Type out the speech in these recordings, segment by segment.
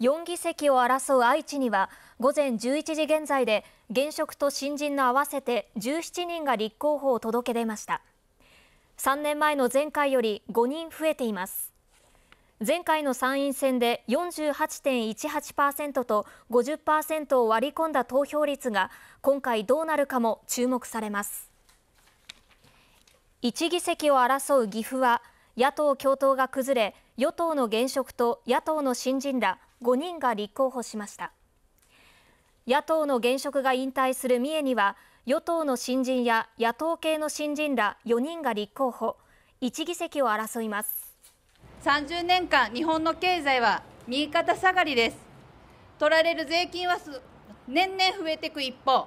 4議席を争う愛知には午前11時現在で現職と新人の合わせて17人が立候補を届け出ました。3年前の前回より5人増えています。前回の参院選で 48.18% と 50% を割り込んだ投票率が今回どうなるかも注目されます。1議席を争う岐阜は野党共闘が崩れ、与党の現職と野党の新人ら5人が立候補しました。野党の現職が引退する三重には与党の新人や野党系の新人ら4人が立候補、1議席を争います。30年間、日本の経済は右肩下がりです。取られる税金は年々増えていく一方、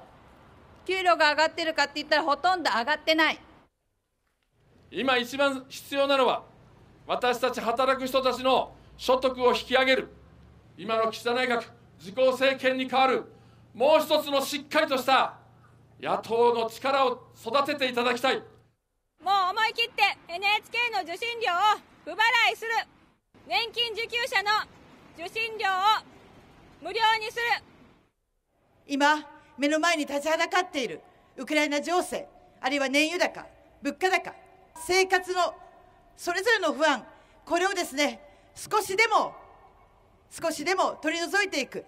給料が上がってるかって言ったらほとんど上がってない。今一番必要なのは、私たち働く人たちの所得を引き上げる、今の岸田内閣、自公政権に代わる、もう一つのしっかりとした野党の力を育てていただきたい。もう思い切って NHK の受信料を不払いする、年金受給者の受信料を無料にする。今、目の前に立ちはだかっているウクライナ情勢、あるいは燃油高、物価高、生活のそれぞれの不安、これをですね、少しでも取り除いていく。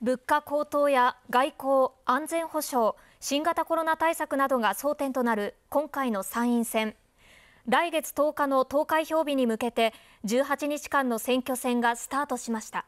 物価高騰や外交、安全保障、新型コロナ対策などが争点となる今回の参院選。来月10日の投開票日に向けて18日間の選挙戦がスタートしました。